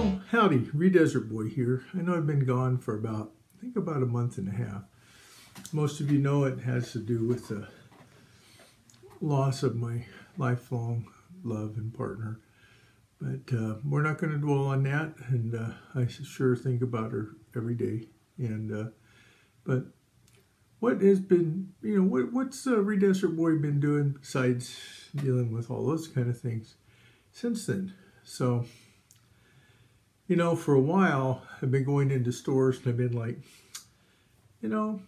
Well, howdy, Re-Desert Boy here. I know I've been gone for about, I think about a month and a half. Most of you know it has to do with the loss of my lifelong love and partner. But we're not going to dwell on that, and I sure think about her every day. And but what has been, you know, what's Re-Desert Boy been doing besides dealing with all those kind of things since then? So, you know, for a while, I've been going into stores and I've been like, you know,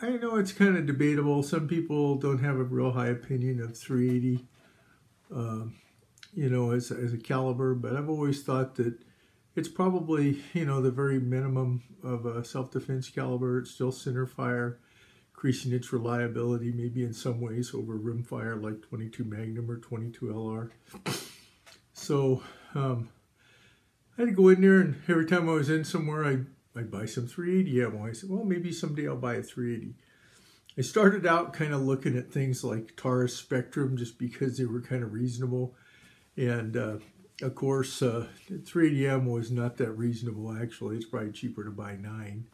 I know it's kind of debatable. Some people don't have a real high opinion of 380, you know, as a caliber, but I've always thought that it's probably, you know, the very minimum of a self-defense caliber. It's still center fire, increasing its reliability, maybe in some ways over rim fire like 22 Magnum or 22 LR. So, I'd go in there, and every time I was in somewhere, I'd buy some 380 ammo. I said, well, maybe someday I'll buy a 380. I started out kind of looking at things like Taurus Spectrum just because they were kind of reasonable. And, of course, 380 ammo is not that reasonable, actually. It's probably cheaper to buy 9.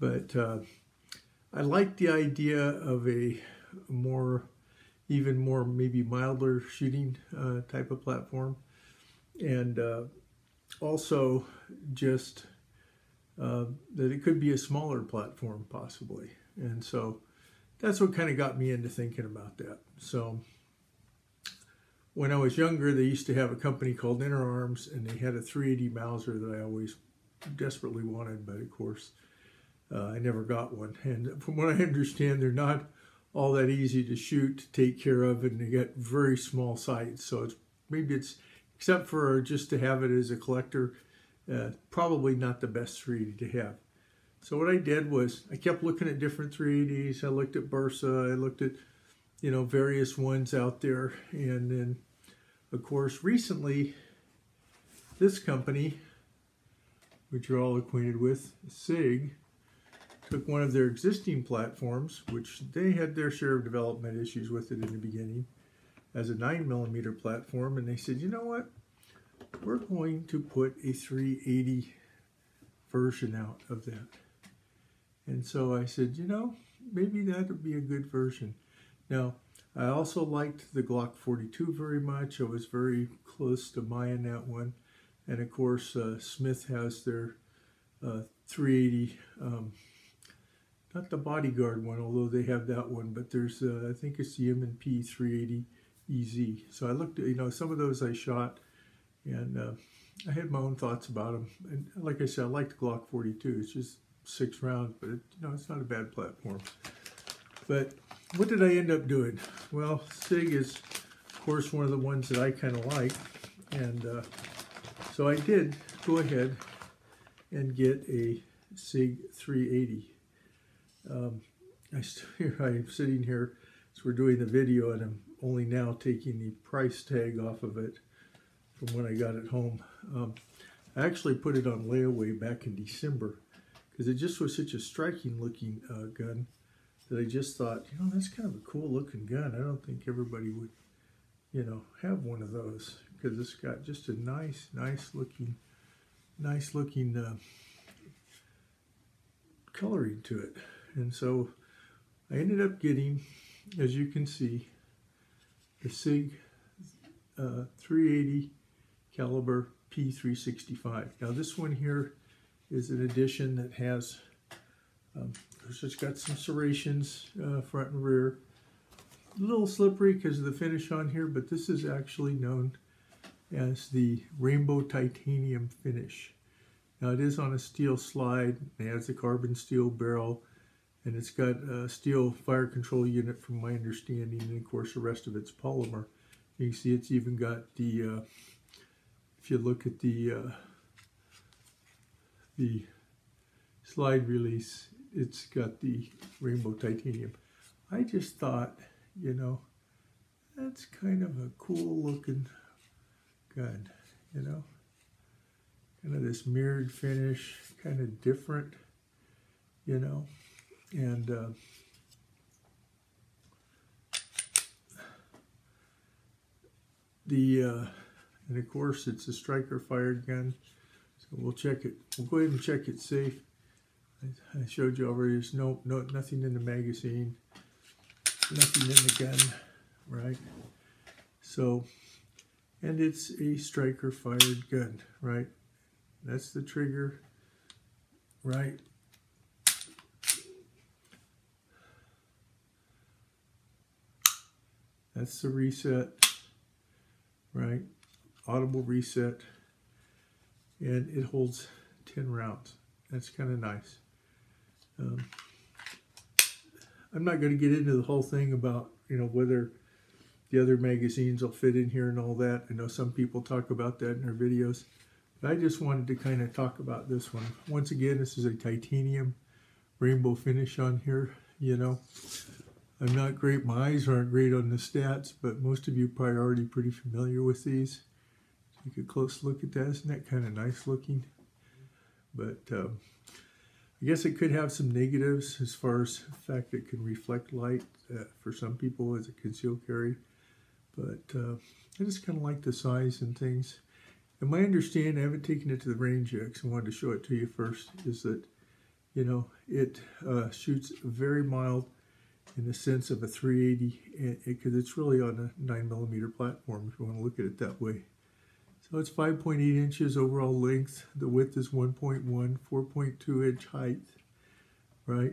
But I liked the idea of a more, even more maybe milder shooting type of platform. And also just that it could be a smaller platform possibly. And so that's what kind of got me into thinking about that. So when I was younger, they used to have a company called Interarms, and they had a 380 Mauser that I always desperately wanted, but of course I never got one. And from what I understand, they're not all that easy to shoot, to take care of, and they got very small sights. So it's, maybe it's, except for just to have it as a collector, probably not the best 380 to have. So what I did was I kept looking at different 380s. I looked at Bursa. I looked at, you know, various ones out there. And then, of course, recently, this company, which you're all acquainted with, SIG, took one of their existing platforms, which they had their share of development issues with it in the beginning, as a 9mm platform, and they said, you know what, we're going to put a 380 version out of that. And so I said, you know, maybe that would be a good version. Now, I also liked the Glock 42 very much. I was very close to buying that one. And of course, Smith has their 380, not the bodyguard one, although they have that one, but there's, I think it's the M&P 380. Easy. So I looked at, you know, some of those I shot, and I had my own thoughts about them. And like I said, I like the Glock 42. It's just 6 rounds, but it, you know, it's not a bad platform. But what did I end up doing? Well, SIG is, of course, one of the ones that I kind of like, and so I did go ahead and get a SIG 380. I'm sitting here, so we're doing the video, and I'm only now taking the price tag off of it from when I got it home. I actually put it on layaway back in December because it just was such a striking looking gun that I just thought, you know, that's kind of a cool looking gun. I don't think everybody would, you know, have one of those, because it's got just a nice looking coloring to it. And so I ended up getting, as you can see, the SIG 380 caliber P365. Now this one here is an edition that has, it's got some serrations front and rear. A little slippery because of the finish on here, but this is actually known as the Rainbow Titanium finish. Now it is on a steel slide. It has a carbon steel barrel. And it's got a steel fire control unit from my understanding, and of course the rest of it's polymer. You can see it's even got the, if you look at the slide release, it's got the Rainbow Titanium. I just thought, you know, that's kind of a cool looking gun, you know? Kind of this mirrored finish, kind of different, you know? And and of course it's a striker fired gun, So we'll check it. We'll go ahead and check it safe. I showed you already. There's no nothing in the magazine, nothing in the gun, right? So, and it's a striker fired gun, right? That's the trigger, right? That's the reset, right? Audible reset, and it holds 10 rounds. That's kind of nice. I'm not going to get into the whole thing about, you know, whether the other magazines will fit in here and all that. I know some people talk about that in their videos, but I just wanted to kind of talk about this one. Once again, this is a titanium rainbow finish on here, you know. I'm not great, my eyes aren't great on the stats, but most of you probably already pretty familiar with these. Take a close look at that. Isn't that kind of nice looking? But I guess it could have some negatives as far as the fact it can reflect light for some people as a concealed carry. But I just kind of like the size and things. And my understanding, I haven't taken it to the range yet because I wanted to show it to you first, is that, you know, it shoots very mild in the sense of a 380, because it's really on a 9mm platform if you want to look at it that way. So it's 5.8 inches overall length, the width is 1.1, 4.2 inch height, right?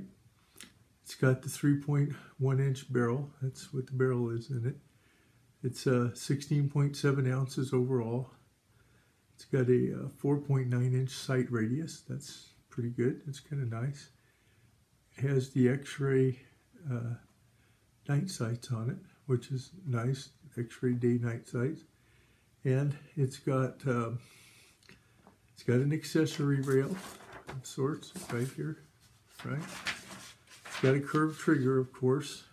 It's got the 3.1 inch barrel, that's what the barrel is in it. It's 16.7 ounces overall. It's got a 4.9 inch sight radius, that's pretty good, that's kind of nice. It has the X-ray night sights on it, which is nice, X-ray day night sights. And it's got an accessory rail of sorts right here, right? It's got a curved trigger, of course,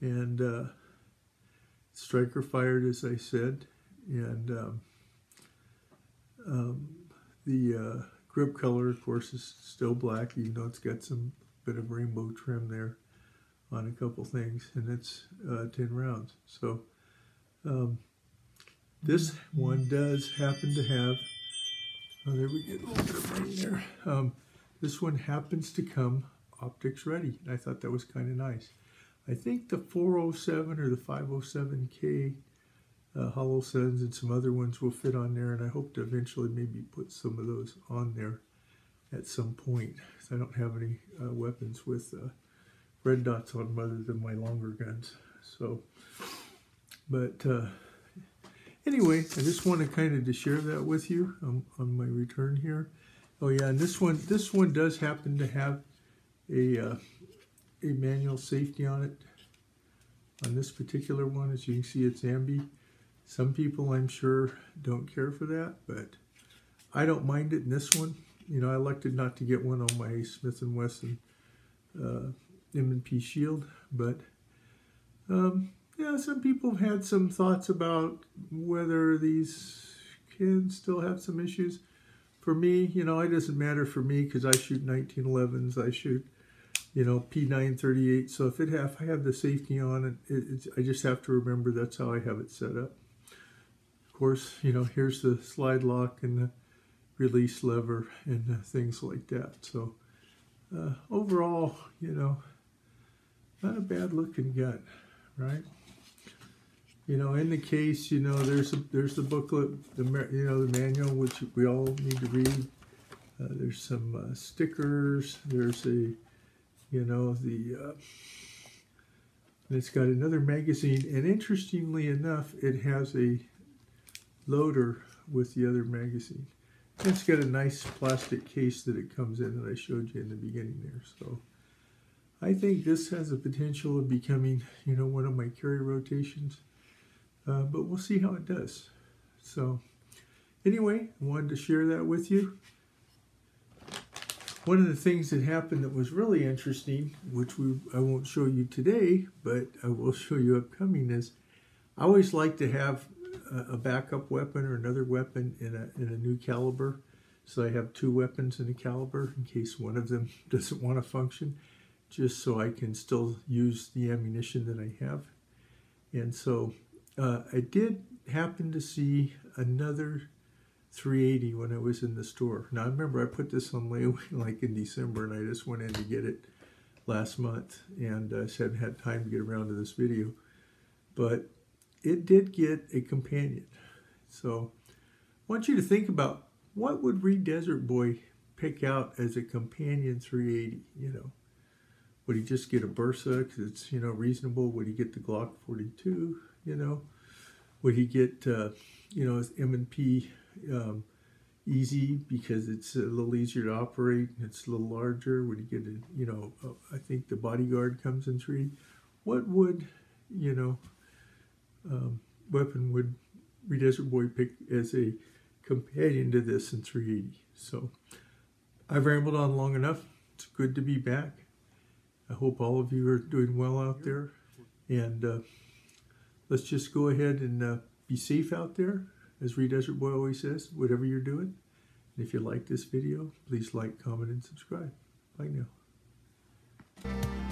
and striker fired, as I said, and the grip color, of course, is still black, even though it's got some bit of rainbow trim there on a couple things, and it's 10 rounds. So. This one does happen to have, oh, there we get a little bit of rain there. This one happens to come optics ready. And I thought that was kind of nice. I think the 407 or the 507K Holo-Suns and some other ones will fit on there. And I hope to eventually maybe put some of those on there at some point. I don't have any weapons with red dots on them other than my longer guns. So, but... Anyway, I just want to kind of share that with you on my return here. Oh yeah, and this one does happen to have a manual safety on it. On this particular one, as you can see, it's ambi. Some people, I'm sure, don't care for that, but I don't mind it in this one. You know, I elected not to get one on my Smith & Wesson M&P Shield, but... yeah, some people have had some thoughts about whether these can still have some issues. For me, you know, it doesn't matter for me because I shoot 1911s. I shoot, you know, P938. So if I have the safety on it, I just have to remember that's how I have it set up. Of course, you know, here's the slide lock and the release lever and things like that. So overall, you know, not a bad looking gun, right? You know, in the case, you know, there's the booklet, the manual, which we all need to read. There's some stickers. There's a, you know, it's got another magazine. And interestingly enough, it has a loader with the other magazine. And it's got a nice plastic case that it comes in that I showed you in the beginning there. So I think this has the potential of becoming, you know, one of my carry rotations. But we'll see how it does. So, anyway, I wanted to share that with you. One of the things that happened that was really interesting, which I won't show you today, but I will show you upcoming, is I always like to have a backup weapon or another weapon in a new caliber. So I have two weapons in a caliber in case one of them doesn't want to function, just so I can still use the ammunition that I have. And so... I did happen to see another 380 when I was in the store. Now I remember I put this on layaway like in December, and I just went in to get it last month, and I said I had time to get around to this video, but it did get a companion. So I want you to think about what would Re-Desert Boy pick out as a companion 380, you know. Would he just get a Bursa because it's, you know, reasonable? Would he get the Glock 42, you know? Would he get, you know, his M&P easy because it's a little easier to operate and it's a little larger? Would he get, a, you know, I think the bodyguard comes in 380. What would, you know, weapon would Re-Desert Boy pick as a companion to this in 380? So I've rambled on long enough. It's good to be back. I hope all of you are doing well out there, and let's just go ahead and be safe out there, as Re-Desert Boy always says, whatever you're doing. And if you like this video, please like, comment, and subscribe. Bye now.